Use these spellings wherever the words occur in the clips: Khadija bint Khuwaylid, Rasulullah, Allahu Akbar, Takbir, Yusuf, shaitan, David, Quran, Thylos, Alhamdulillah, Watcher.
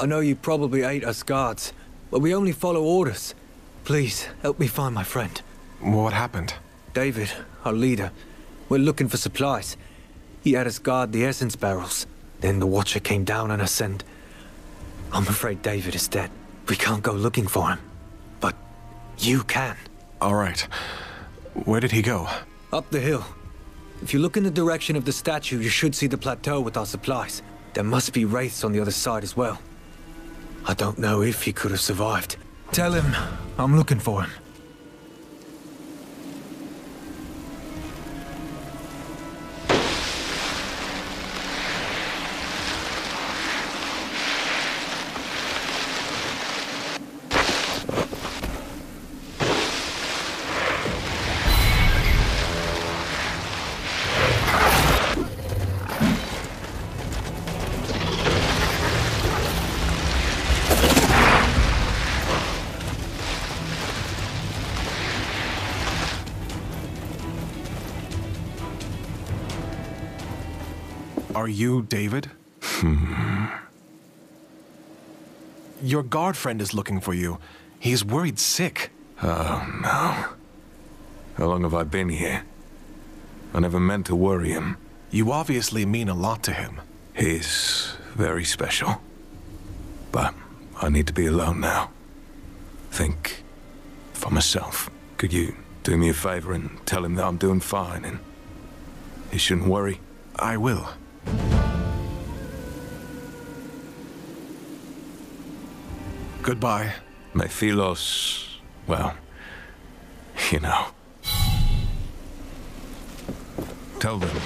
I know you probably hate us guards, but we only follow orders. Please, help me find my friend. What happened? David, our leader, we're looking for supplies. He had us guard the essence barrels. Then the Watcher came down on us and... I'm afraid David is dead. We can't go looking for him. But you can. All right. Where did he go? Up the hill. If you look in the direction of the statue, you should see the plateau with our supplies. There must be wraiths on the other side as well. I don't know if he could have survived. Tell him I'm looking for him. Are you David? Your guard friend is looking for you. He's worried sick. Oh, no. How long have I been here? I never meant to worry him. You obviously mean a lot to him. He's very special. But I need to be alone now. Think for myself. Could you do me a favor and tell him that I'm doing fine and he shouldn't worry? I will. Goodbye. My Thylos, well, you know. Tell them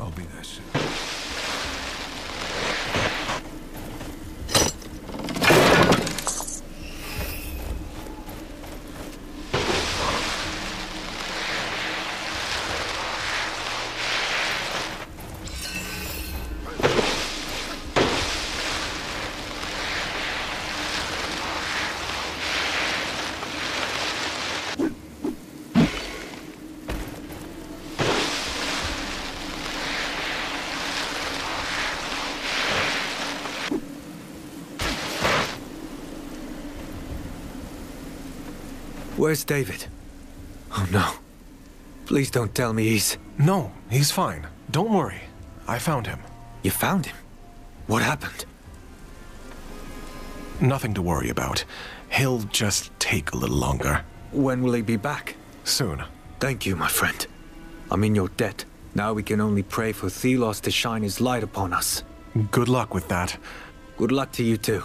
I'll be there soon. Where's David? Oh no. Please don't tell me he's... No, he's fine. Don't worry. I found him. You found him? What happened? Nothing to worry about. He'll just take a little longer. When will he be back? Soon. Thank you, my friend. I'm in your debt. Now we can only pray for Thylos to shine his light upon us. Good luck with that. Good luck to you too.